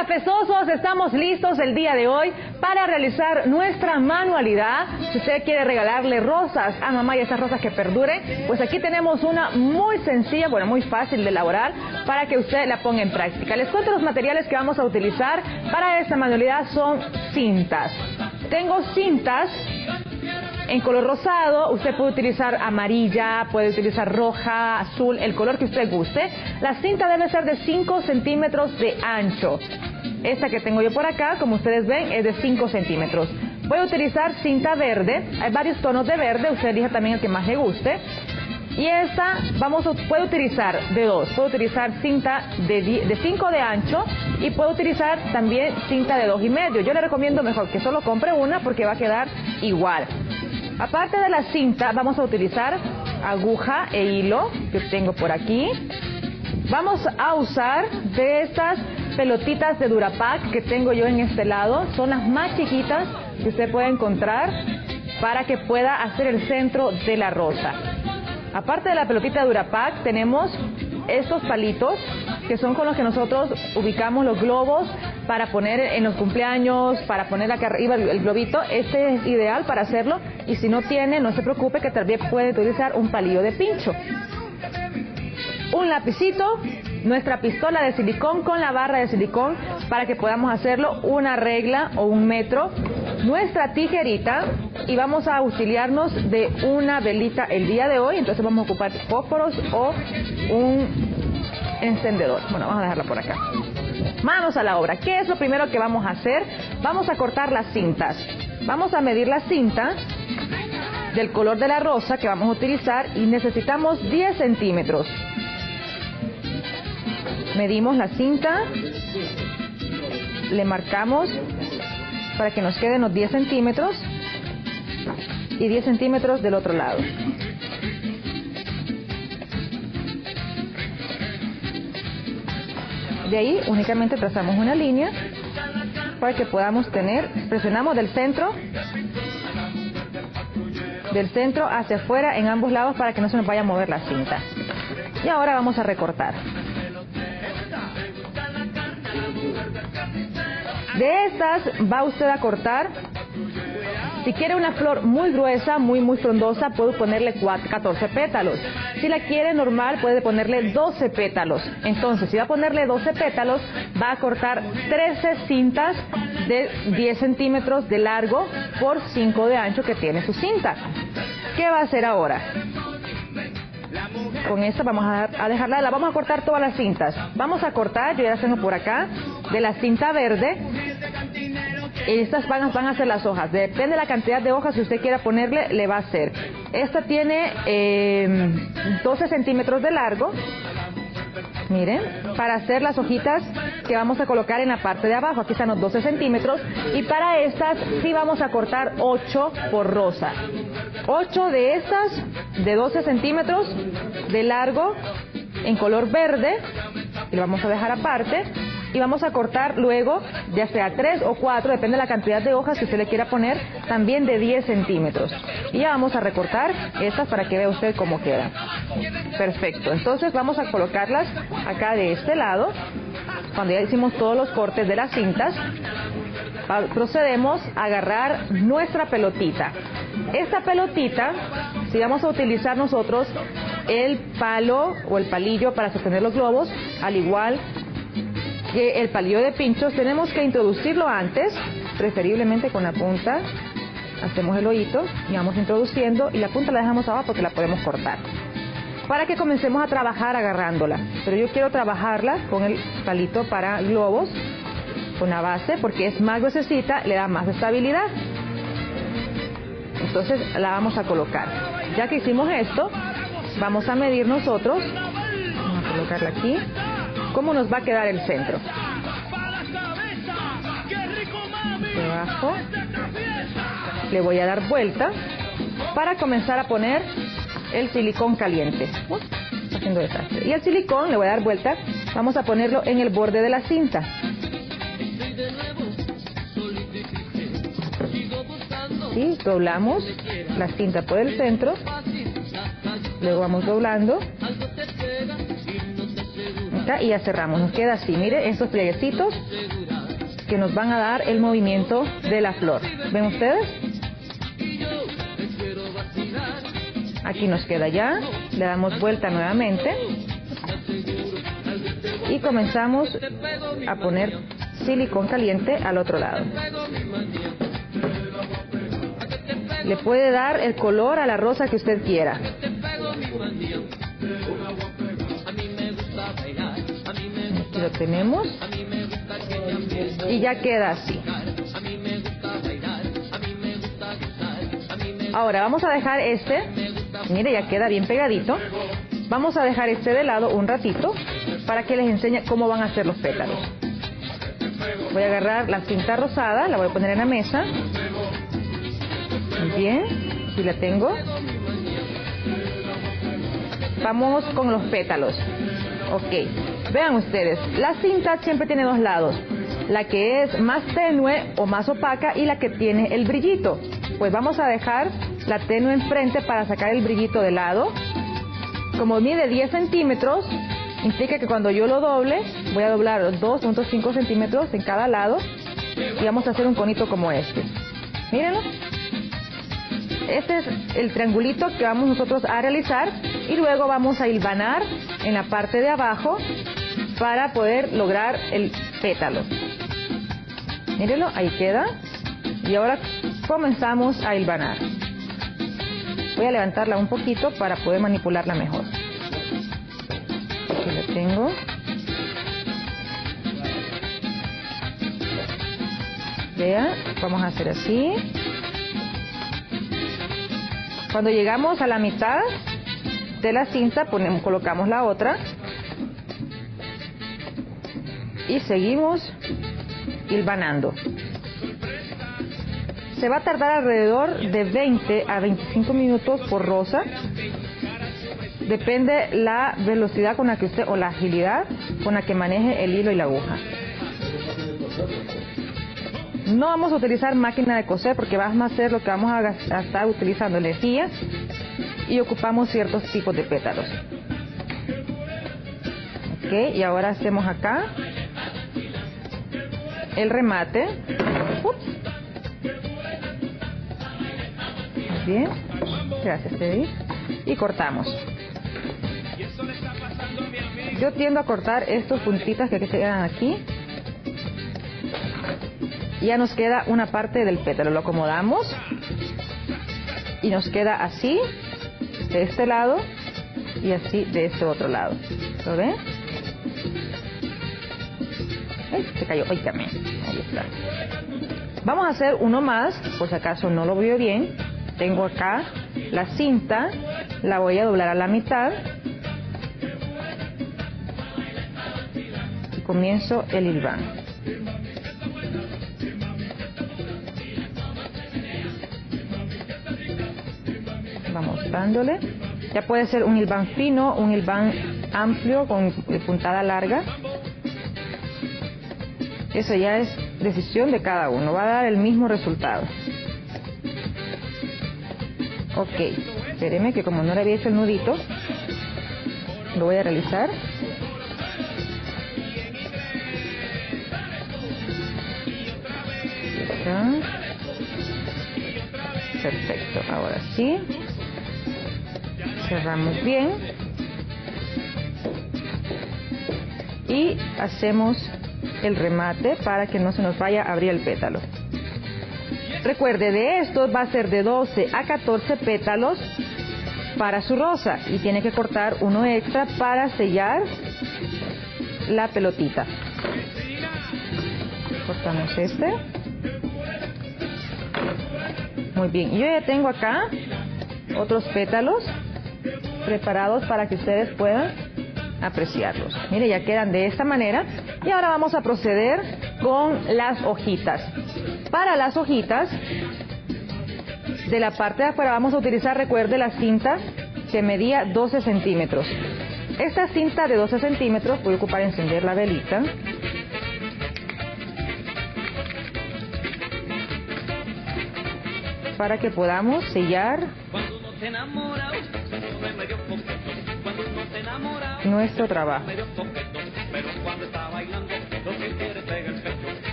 Cafezosos, estamos listos el día de hoy para realizar nuestra manualidad. Si usted quiere regalarle rosas a mamá y esas rosas que perduren, pues aquí tenemos una muy sencilla, bueno, muy fácil de elaborar para que usted la ponga en práctica. Les cuento los materiales que vamos a utilizar para esta manualidad. Son cintas. Tengo cintas en color rosado, usted puede utilizar amarilla, puede utilizar roja, azul, el color que usted guste. La cinta debe ser de 5 centímetros de ancho. Esta que tengo yo por acá, como ustedes ven, es de 5 centímetros. Voy a utilizar cinta verde, hay varios tonos de verde, usted elija también el que más le guste. Y esta puede utilizar de dos, puede utilizar cinta de 5 de ancho y puede utilizar también cinta de 2,5. Yo le recomiendo mejor que solo compre una porque va a quedar igual. Aparte de la cinta, vamos a utilizar aguja e hilo que tengo por aquí. Vamos a usar de estas pelotitas de Durapack que tengo yo en este lado. Son las más chiquitas que usted puede encontrar para que pueda hacer el centro de la rosa. Aparte de la pelotita de Durapack, tenemos estos palitos que son con los que nosotros ubicamos los globos para poner en los cumpleaños, para poner acá arriba el globito. Este es ideal para hacerlo, y si no tiene, no se preocupe que también puede utilizar un palillo de pincho. Un lapicito, nuestra pistola de silicón con la barra de silicón para que podamos hacerlo una regla o un metro. Nuestra tijerita, y vamos a auxiliarnos de una velita el día de hoy, entonces vamos a ocupar fósforos o un encendedor. Bueno, vamos a dejarla por acá. Manos a la obra. ¿Qué es lo primero que vamos a hacer? Vamos a cortar las cintas. Vamos a medir la cinta del color de la rosa que vamos a utilizar y necesitamos 10 centímetros. Medimos la cinta, le marcamos para que nos queden los 10 centímetros y 10 centímetros del otro lado. De ahí únicamente trazamos una línea para que podamos tener, presionamos del centro hacia afuera en ambos lados para que no se nos vaya a mover la cinta. Y ahora vamos a recortar. De estas va usted a cortar, si quiere una flor muy gruesa, muy frondosa, puede ponerle 14 pétalos. Si la quiere normal, puede ponerle 12 pétalos. Entonces, si va a ponerle 12 pétalos, va a cortar 13 cintas de 10 centímetros de largo por 5 de ancho que tiene su cinta. ¿Qué va a hacer ahora? Con esta vamos a dejarla, la vamos a cortar todas las cintas. Vamos a cortar, yo ya las tengo por acá, de la cinta verde. Estas van a ser las hojas. Depende de la cantidad de hojas que usted quiera ponerle, le va a hacer. Esta tiene 12 centímetros de largo. Miren, para hacer las hojitas que vamos a colocar en la parte de abajo. Aquí están los 12 centímetros. Y para estas sí vamos a cortar 8 por rosa. 8 de estas de 12 centímetros de largo en color verde. Y lo vamos a dejar aparte. Y vamos a cortar luego, ya sea 3 o 4, depende de la cantidad de hojas que usted le quiera poner, también de 10 centímetros. Y ya vamos a recortar estas para que vea usted cómo queda. Perfecto. Entonces vamos a colocarlas acá de este lado. Cuando ya hicimos todos los cortes de las cintas, procedemos a agarrar nuestra pelotita. Esta pelotita, si vamos a utilizar nosotros el palo o el palillo para sostener los globos, al igual que el palillo de pinchos, tenemos que introducirlo antes, preferiblemente con la punta. Hacemos el hoyito y vamos introduciendo, y la punta la dejamos abajo porque la podemos cortar, para que comencemos a trabajar agarrándola. Pero yo quiero trabajarla con el palito para globos, con la base, porque es más gruesecita, le da más estabilidad. Entonces la vamos a colocar. Ya que hicimos esto, vamos a medir nosotros. Vamos a colocarla aquí. ¿Cómo nos va a quedar el centro? Debajo. Le voy a dar vuelta para comenzar a poner el silicón caliente. Está haciendo desastre. Y el silicón, le voy a dar vuelta, vamos a ponerlo en el borde de la cinta. Y doblamos la cinta por el centro. Luego vamos doblando. Y ya cerramos, nos queda así, mire, estos plieguecitos que nos van a dar el movimiento de la flor. ¿Ven ustedes? Aquí nos queda ya, le damos vuelta nuevamente y comenzamos a poner silicón caliente al otro lado. Le puede dar el color a la rosa que usted quiera. Aquí lo tenemos y ya queda así. Ahora vamos a dejar este, mire, ya queda bien pegadito. Vamos a dejar este de lado un ratito para que les enseñe cómo van a hacer los pétalos. Voy a agarrar la cinta rosada, la voy a poner en la mesa. Bien, aquí la tengo. Vamos con los pétalos. Ok, vean ustedes, la cinta siempre tiene dos lados, la que es más tenue o más opaca y la que tiene el brillito. Pues vamos a dejar la tenue enfrente para sacar el brillito de lado. Como mide 10 centímetros, implica que cuando yo lo doble, voy a doblar 2.5 centímetros en cada lado y vamos a hacer un conito como este. Mírenlo. Este es el triangulito que vamos nosotros a realizar y luego vamos a hilvanar en la parte de abajo para poder lograr el pétalo. Mírenlo, ahí queda. Y ahora comenzamos a hilvanar. Voy a levantarla un poquito para poder manipularla mejor. Aquí la tengo. Vean, vamos a hacer así. Cuando llegamos a la mitad de la cinta, colocamos la otra y seguimos hilvanando. Se va a tardar alrededor de 20 a 25 minutos por rosa. Depende la velocidad con la que usted, o la agilidad con la que maneje el hilo y la aguja. No vamos a utilizar máquina de coser porque vamos a hacer lo que vamos a estar utilizando lejía y ocupamos ciertos tipos de pétalos. Ok, y ahora hacemos acá el remate. Bien, gracias, Teddy. Y cortamos. Yo tiendo a cortar estos puntitas que quedan aquí. Ya nos queda una parte del pétalo, lo acomodamos y nos queda así de este lado y así de este otro lado. ¿Lo ven? Ay, se cayó. Ay, también. Ahí está. Vamos a hacer uno más, por si acaso no lo veo bien. Tengo acá la cinta, la voy a doblar a la mitad y comienzo el hilván. Vamos dándole. Ya puede ser un hilván fino, un hilván amplio con puntada larga. Eso ya es decisión de cada uno. Va a dar el mismo resultado. Ok, espérenme que como no le había hecho el nudito, lo voy a realizar. Acá. Perfecto, ahora sí. Cerramos bien y hacemos el remate para que no se nos vaya a abrir el pétalo. Recuerde, de estos va a ser de 12 a 14 pétalos para su rosa y tiene que cortar uno extra para sellar la pelotita. Cortamos este. Muy bien, yo ya tengo acá otros pétalos preparados para que ustedes puedan apreciarlos. Mire, ya quedan de esta manera y ahora vamos a proceder con las hojitas. Para las hojitas de la parte de afuera vamos a utilizar, recuerde, la cinta que medía 12 centímetros. Esta cinta de 12 centímetros, voy a ocupar encender la velita. Para que podamos sellar nuestro trabajo.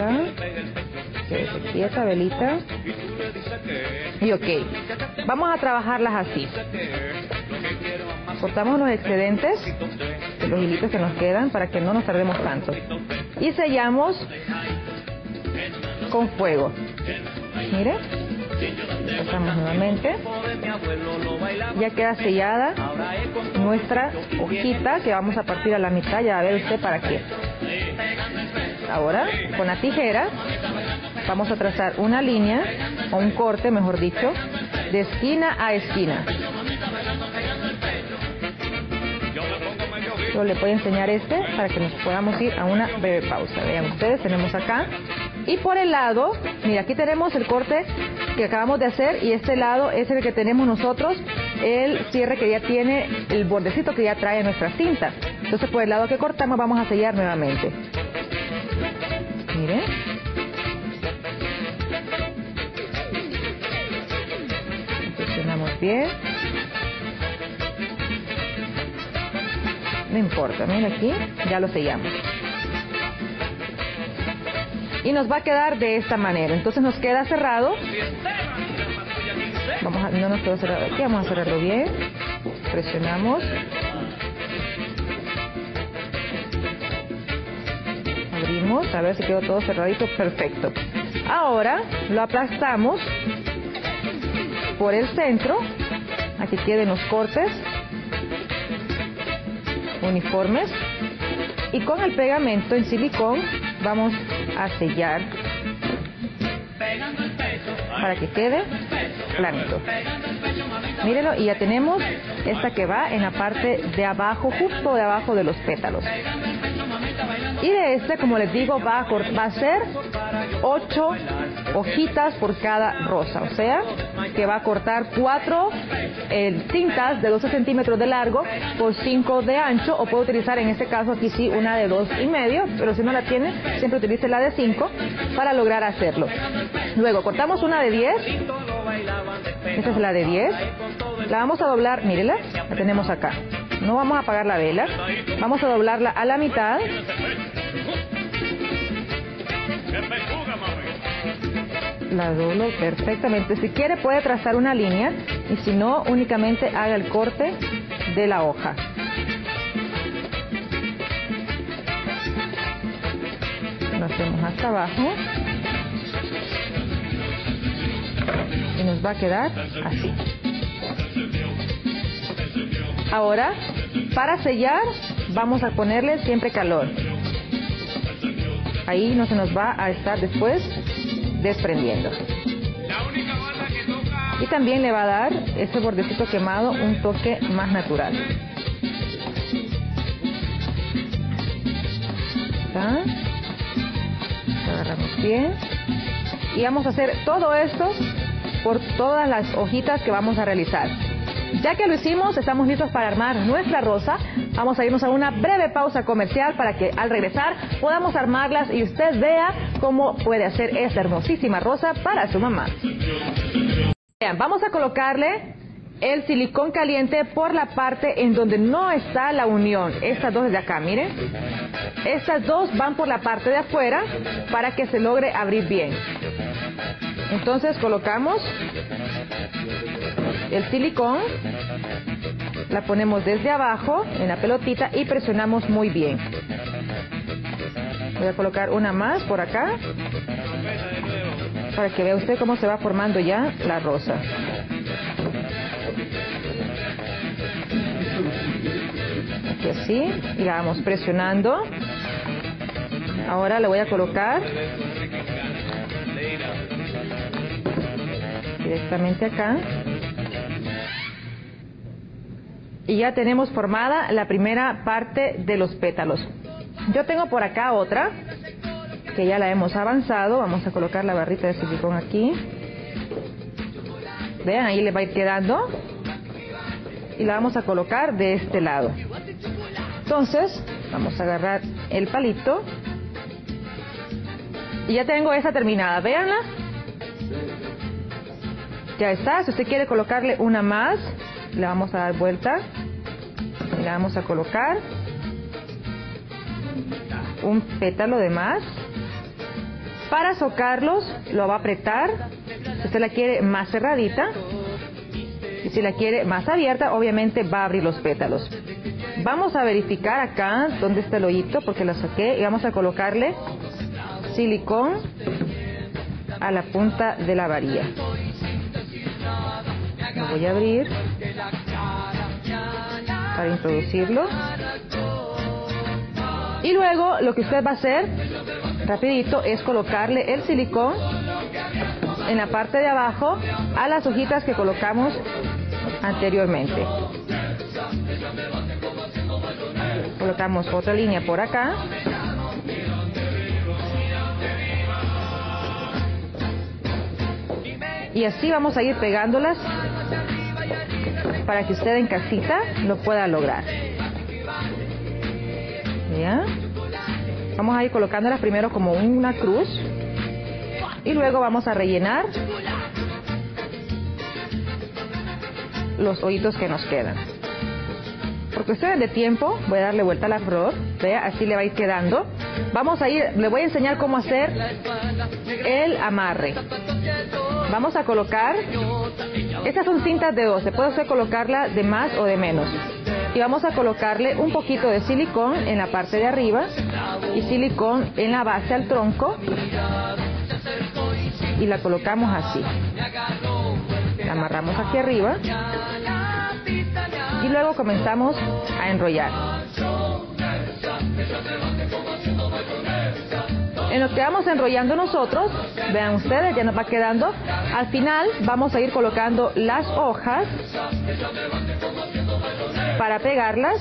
acá, aquí esta velita, y ok, vamos a trabajarlas así. Cortamos los excedentes, los hilitos que nos quedan para que no nos tardemos tanto, y sellamos con fuego. Mire, pasamos nuevamente, ya queda sellada nuestra hojita que vamos a partir a la mitad. Ya va a ver usted para qué. Ahora con la tijera vamos a trazar una línea o un corte, mejor dicho, de esquina a esquina. Yo le voy a enseñar para que nos podamos ir a una breve pausa. Vean ustedes, tenemos acá, y por el lado, mira, aquí tenemos el corte que acabamos de hacer, y este lado es el que tenemos nosotros, el cierre que ya tiene, el bordecito que ya trae nuestra cinta. Entonces por el lado que cortamos vamos a sellar nuevamente. Miren. Presionamos bien. No importa, miren aquí, ya lo sellamos. Y nos va a quedar de esta manera. Entonces nos queda cerrado. No nos quedó cerrado aquí, vamos a cerrarlo bien. Presionamos. Abrimos, a ver si quedó todo cerradito, perfecto. Ahora lo aplastamos por el centro. Aquí queden los cortes uniformes. Y con el pegamento en silicón vamos a sellar para que quede planito. Mírenlo, y ya tenemos esta que va en la parte de abajo, justo de abajo de los pétalos. Y de esta, como les digo, va a ser 8 hojitas por cada rosa, o sea que va a cortar 4 cintas de 12 centímetros de largo por 5 de ancho, o puede utilizar en este caso aquí sí una de 2,5, pero si no la tiene, siempre utilice la de 5 para lograr hacerlo. Luego cortamos una de 10, esta es la de 10, la vamos a doblar, mírela, la tenemos acá. No vamos a apagar la vela, vamos a doblarla a la mitad. La doblo perfectamente. Si quiere puede trazar una línea, y si no, únicamente haga el corte de la hoja. Lo hacemos hasta abajo y nos va a quedar así. Ahora, para sellar, vamos a ponerle siempre calor. Ahí no se nos va a estar después desprendiendo. Y también le va a dar este bordecito quemado un toque más natural. ¿Está? Lo agarramos bien. Y vamos a hacer todo esto por todas las hojitas que vamos a realizar. Ya que lo hicimos, estamos listos para armar nuestra rosa. Vamos a irnos a una breve pausa comercial para que al regresar podamos armarlas y usted vea cómo puede hacer esta hermosísima rosa para su mamá. Bien, vamos a colocarle el silicón caliente por la parte en donde no está la unión. Estas dos de acá, miren. Estas dos van por la parte de afuera para que se logre abrir bien. Entonces colocamos el silicón, la ponemos desde abajo en la pelotita y presionamos muy bien. Voy a colocar una más por acá para que vea usted cómo se va formando ya la rosa. Aquí así, y la vamos presionando. Ahora le voy a colocar directamente acá. Y ya tenemos formada la primera parte de los pétalos. Yo tengo por acá otra, que ya la hemos avanzado. Vamos a colocar la barrita de silicón aquí. Vean, ahí le va a ir quedando. Y la vamos a colocar de este lado. Entonces, vamos a agarrar el palito. Y ya tengo esta terminada, véanla. Ya está, si usted quiere colocarle una más, le vamos a dar vuelta y la vamos a colocar un pétalo de más Para socarlos, lo va a apretar. Usted la quiere más cerradita. Y si la quiere más abierta, obviamente va a abrir los pétalos. Vamos a verificar acá dónde está el hoyito, porque lo saqué. Y vamos a colocarle silicón a la punta de la varilla. Lo voy a abrir para introducirlo. Y luego lo que usted va a hacer rapidito es colocarle el silicón en la parte de abajo a las hojitas que colocamos anteriormente. Colocamos otra línea por acá. Y así vamos a ir pegándolas para que usted en casita lo pueda lograr. ¿Ya? Vamos a ir colocándolas primero como una cruz y luego vamos a rellenar los hoyitos que nos quedan. Porque ustedes de tiempo, voy a darle vuelta a la flor, vea, así le va a ir quedando. Vamos a ir, le voy a enseñar cómo hacer el amarre. Vamos a colocar, estas son cintas de 12, puede usted colocarla de más o de menos. Y vamos a colocarle un poquito de silicón en la parte de arriba y silicón en la base al tronco. Y la colocamos así. La amarramos aquí arriba. Y luego comenzamos a enrollar. En lo que vamos enrollando nosotros, vean ustedes, ya nos va quedando. Al final vamos a ir colocando las hojas para pegarlas.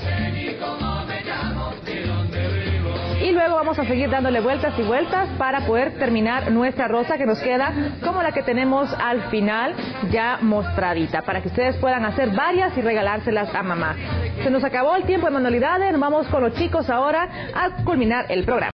Y luego vamos a seguir dándole vueltas y vueltas para poder terminar nuestra rosa que nos queda como la que tenemos al final ya mostradita, para que ustedes puedan hacer varias y regalárselas a mamá. Se nos acabó el tiempo de manualidades, nos vamos con los chicos ahora a culminar el programa.